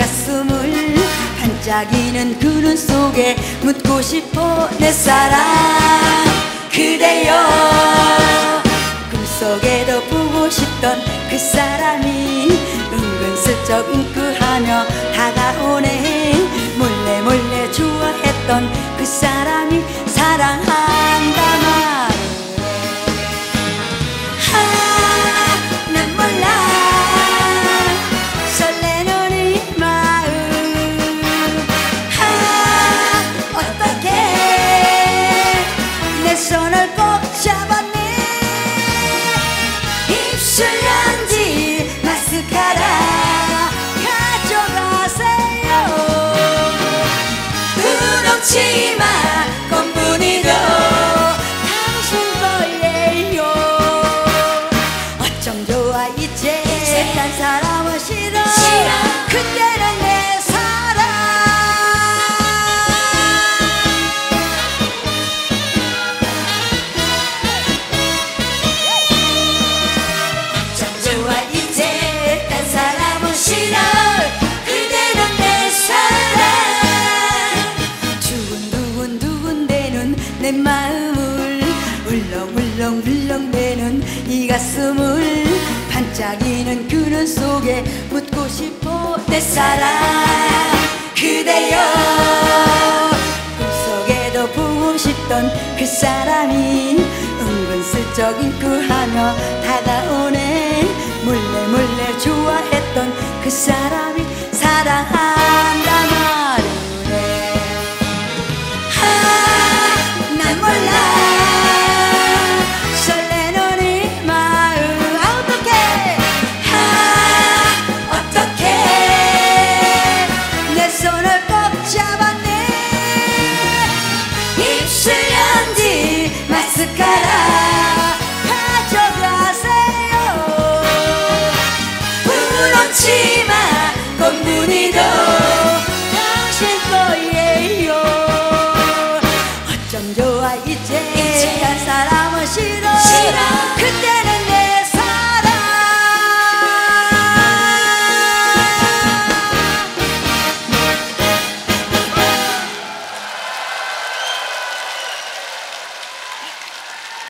가슴을 반짝이는 그 눈 속에 묻고 싶어 내 사랑 그대여. 꿈속에도 보고 싶던 그 사람이 은근슬쩍 잉크하며 다가오네. 몰래 몰래 좋아했던 그 사람이 사랑한다 말해. 난 몰라 손을 꼭 잡았네. 입술 연지 마스카라 가져가세요. 두렵지마 건분이도 당신 거예요. 어쩜 좋아 이제 난 사람은 싫어. 그때는 내 사랑. 그대는 내 사랑. 두근두근두근 대는 내 마음을 울렁울렁울렁 대는 이 가슴을 반짝이는 그 눈 속에 묻고 싶어 내 사랑 그대여. 꿈속에도 보고 싶던 그 사람이 은근슬쩍 잉크하며 다가오네. 몰래 몰래 좋아했던 그 사람이 사랑한다 말해. 난 몰라 설레는 이 마음. 어떡해 어떡해 내 손을 꼭 잡았네. 입술 연지 마스카라 지마 건분이도